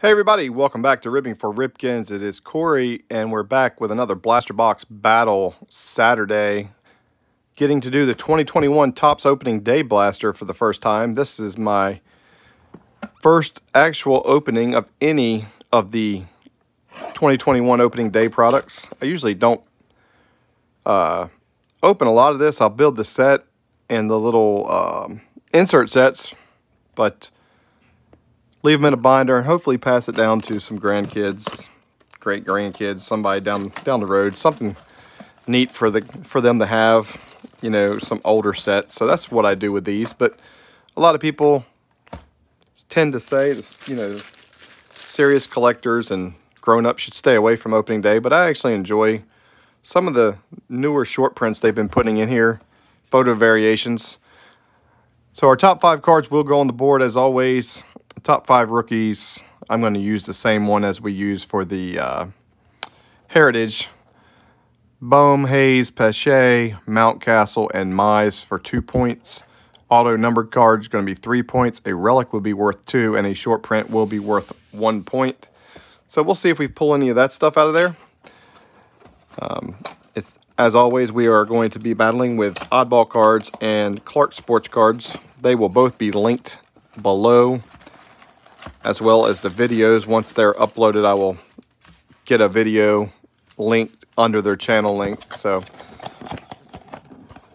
Hey everybody, welcome back to Ripping 4 Ripkens. It is Corey, and we're back with another Blaster Box Battle Saturday. Getting to do the 2021 Topps Opening Day Blaster for the first time. This is my first actual opening of any of the 2021 Opening Day products. I usually don't open a lot of this. I'll build the set and the little insert sets, but leave them in a binder and hopefully pass it down to some grandkids, great-grandkids, somebody down the road. Something neat for them to have, you know, some older sets. So that's what I do with these. But a lot of people tend to say, you know, serious collectors and grown-ups should stay away from opening day. But I actually enjoy some of the newer short prints they've been putting in here, photo variations. So our top 5 cards will go on the board as always. Top 5 rookies, I'm going to use the same one as we use for the Heritage. Bohm, Hayes, Pache, Mountcastle, and Mize for 2 points. Auto numbered card is going to be 3 points. A relic will be worth 2, and a short print will be worth 1 point. So we'll see if we pull any of that stuff out of there. As always, we are going to be battling with Oddball Cards and Clark Sports Cards. They will both be linked below, as well as the videos. Once they're uploaded, I will get a video linked under their channel link. So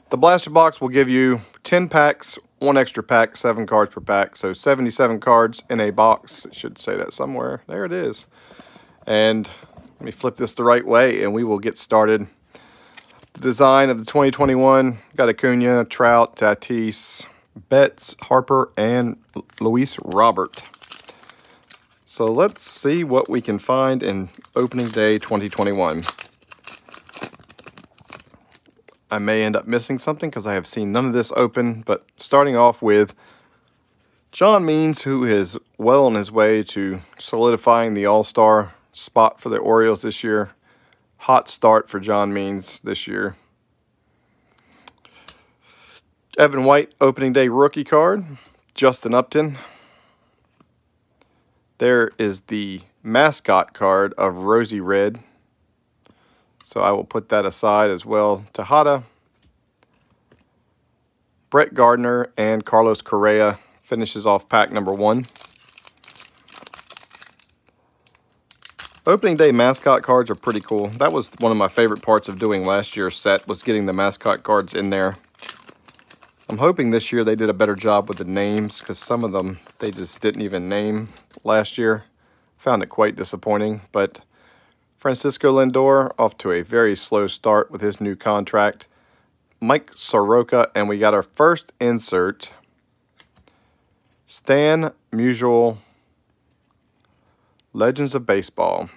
the Blaster Box will give you 10 packs, 1 extra pack, 7 cards per pack. So 77 cards in a box. It should say that somewhere. There it is. And let me flip this the right way and we will get started. The design of the 2021, got Acuna, Trout, Tatis, Betts, Harper, and Luis Robert. So let's see what we can find in Opening Day 2021. I may end up missing something because I have seen none of this open, but starting off with John Means, who is well on his way to solidifying the All-Star spot for the Orioles this year. Hot start for John Means this year. Evan White, Opening Day rookie card. Justin Upton. There is the mascot card of Rosie Red. So I will put that aside as well. Tejada, Brett Gardner, and Carlos Correa finishes off pack number 1. Opening day mascot cards are pretty cool. That was one of my favorite parts of doing last year's set, was getting the mascot cards in there. I'm hoping this year they did a better job with the names, because some of them they just didn't even name last year. Found it quite disappointing, but Francisco Lindor off to a very slow start with his new contract. Mike Soroka, and we got our first insert. Stan Musial Legends of Baseball.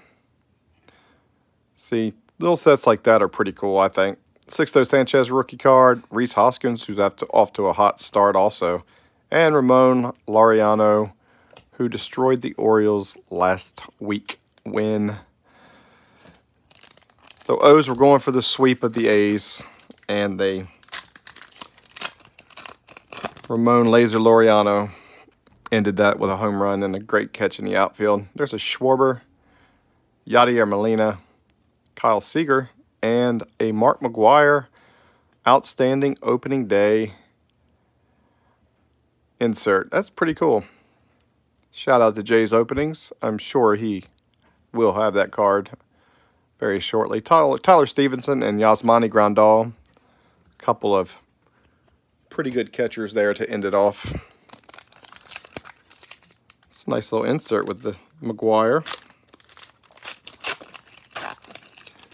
See, little sets like that are pretty cool, I think. Sixto Sanchez rookie card, Reese Hoskins, who's off to a hot start also, and Ramon Laureano, who destroyed the Orioles last week when. So O's were going for the sweep of the A's, and they, Ramon Laser Laureano ended that with a home run and a great catch in the outfield. There's a Schwarber, Yadier Molina, Kyle Seager, and a Mark McGwire Outstanding Opening Day insert. That's pretty cool. Shout out to Jay's Openings. I'm sure he will have that card very shortly. Tyler Stevenson and Yasmani Grandal. A couple of pretty good catchers there to end it off. It's a nice little insert with the McGwire.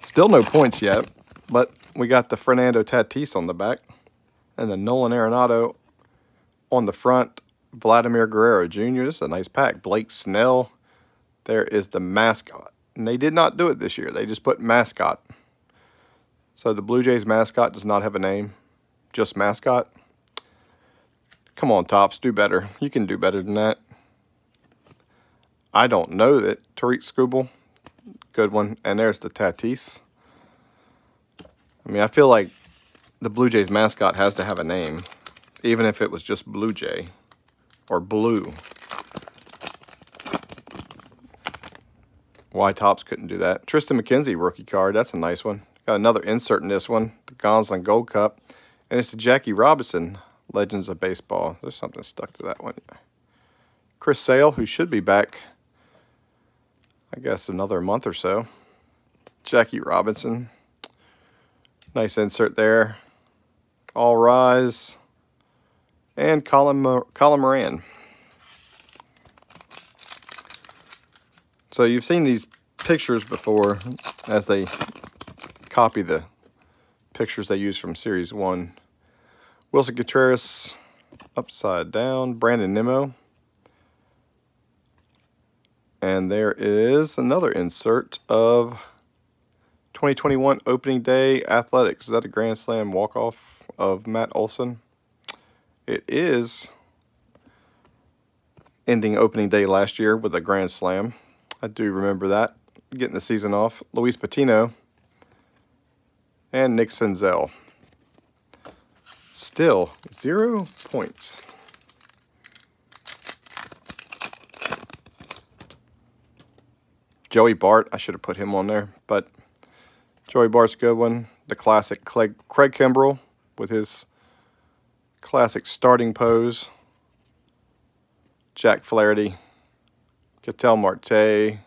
Still no points yet, but we got the Fernando Tatis on the back and the Nolan Arenado on the front. Vladimir Guerrero Jr. This is a nice pack. Blake Snell. There is the mascot. And they did not do it this year. They just put mascot. So the Blue Jays mascot does not have a name. Just mascot. Come on, Topps. Do better. You can do better than that. I don't know that. Tariq Skubal. Good one. And there's the Tatis. I mean, I feel like the Blue Jays mascot has to have a name, even if it was just Blue Jay or Blue. why Topps couldn't do that. Tristan McKenzie rookie card. That's a nice one. Got another insert in this one, the Gonsolin Gold Cup. And it's the Jackie Robinson Legends of Baseball. There's something stuck to that one. Chris Sale, who should be back, I guess, another month or so. Jackie Robinson. Nice insert there. All Rise. And Colin Moran. So you've seen these pictures before as they copy the pictures they use from Series 1. Wilson Contreras, upside down. Brandon Nimmo. And there is another insert of 2021 Opening Day Athletics. Is that a Grand Slam walk-off of Matt Olson? It is, ending Opening Day last year with a Grand Slam. I do remember that, getting the season off. Luis Patino and Nick Senzel. Still 0 points. Joey Bart, I should have put him on there, but Joey Bart's a good one. The classic Craig Kimbrell with his classic starting pose. Jack Flaherty. Ketel Marte.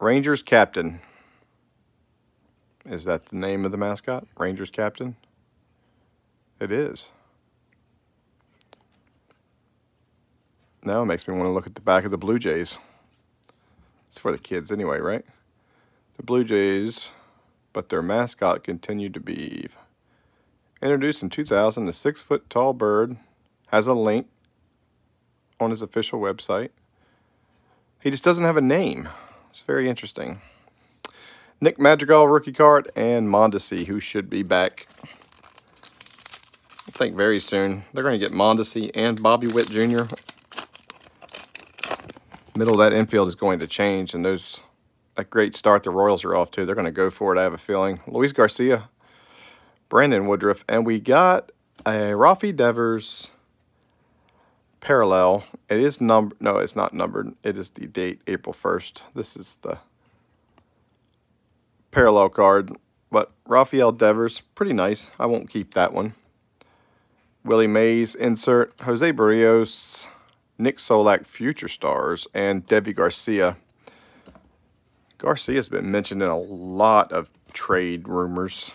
Rangers Captain. Is that the name of the mascot? Rangers Captain? It is. Now it makes me want to look at the back of the Blue Jays. It's for the kids anyway, right? The Blue Jays, but their mascot continued to be introduced in 2000, the 6-foot-tall bird has a link on his official website. He just doesn't have a name. It's very interesting. Nick Madrigal, rookie card, and Mondesi, who should be back, I think, very soon. They're going to get Mondesi and Bobby Witt Jr. Middle of that infield is going to change, and those a great start the Royals are off to. They're going to go for it, I have a feeling. Luis Garcia, Brandon Woodruff, and we got a Rafi Devers parallel. It is numbered. No, it's not numbered. It is the date, April 1st. This is the parallel card, but Rafael Devers, pretty nice. I won't keep that one. Willie Mays insert, Jose Barrios, Nick Solak, Future Stars, and Debbie Garcia. Garcia's been mentioned in a lot of trade rumors.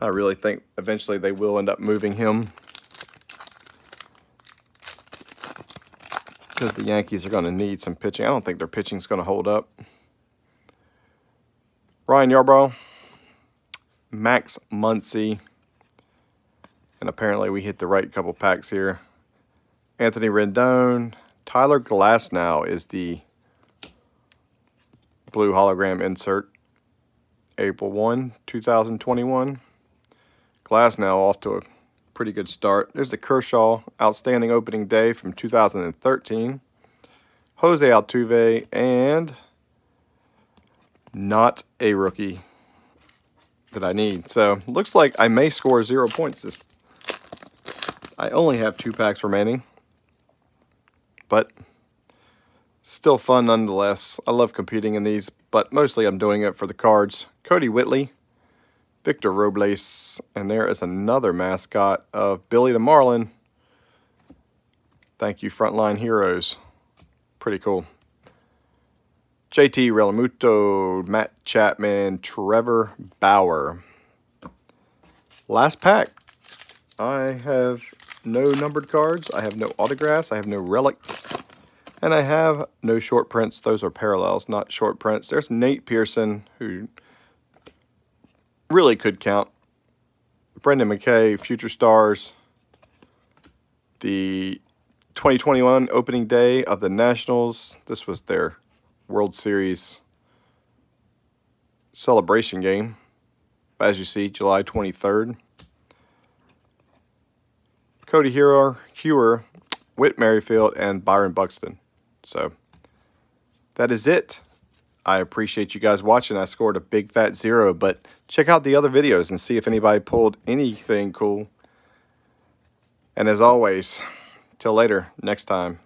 I really think eventually they will end up moving him, because the Yankees are going to need some pitching. I don't think their pitching's going to hold up. Ryan Yarbrough, Max Muncy, and apparently we hit the right couple packs here. Anthony Rendon, Tyler Glasnow is the blue hologram insert. April 1, 2021. Glasnow off to a pretty good start. There's the Kershaw Outstanding Opening Day from 2013. Jose Altuve, and not a rookie that I need. So looks like I may score 0 points this. I only have 2 packs remaining, but still fun nonetheless. I love competing in these, but mostly I'm doing it for the cards. Cody Whitley, Victor Robles, and there is another mascot of Billy the Marlin. Thank you, Frontline Heroes. Pretty cool. JT Realmuto, Matt Chapman, Trevor Bauer. Last pack. I have no numbered cards. I have no autographs. I have no relics. And I have no short prints. Those are parallels, not short prints. There's Nate Pearson, who really could count. Brendan McKay, Future Stars. The 2021 Opening Day of the Nationals. This was their World Series celebration game. As you see, July 23rd. Cody Huer, Whit Merrifield, and Byron Buxton. So that is it. I appreciate you guys watching. I scored a big fat 0, but check out the other videos and see if anybody pulled anything cool. And as always, till later, next time.